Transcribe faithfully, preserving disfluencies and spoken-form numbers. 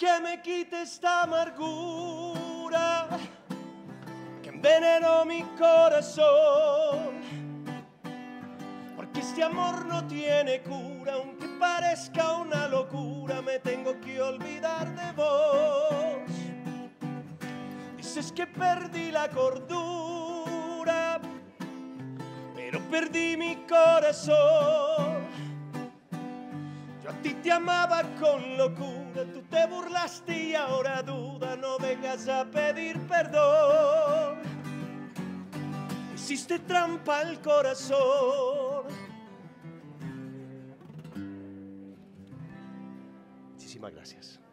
que me quite esta amargura que envenenó mi corazón, porque este amor no tiene cura, aunque parezca una locura, me tengo que olvidar de vos. Dices que perdí la cordura, pero perdí mi corazón. Yo a ti te amaba con locura, tú te burlaste y ahora duda, no vengas a pedir perdón. Hiciste trampa al corazón. Muchísimas gracias.